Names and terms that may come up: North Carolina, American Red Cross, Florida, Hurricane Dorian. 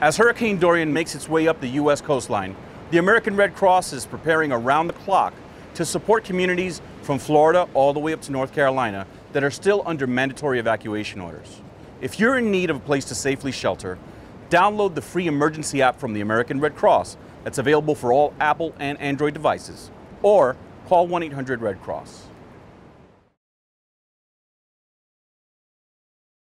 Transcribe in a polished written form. As Hurricane Dorian makes its way up the U.S. coastline, the American Red Cross is preparing around the clock to support communities from Florida all the way up to North Carolina that are still under mandatory evacuation orders. If you're in need of a place to safely shelter, download the free emergency app from the American Red Cross that's available for all Apple and Android devices, or call 1-800-RED-CROSS.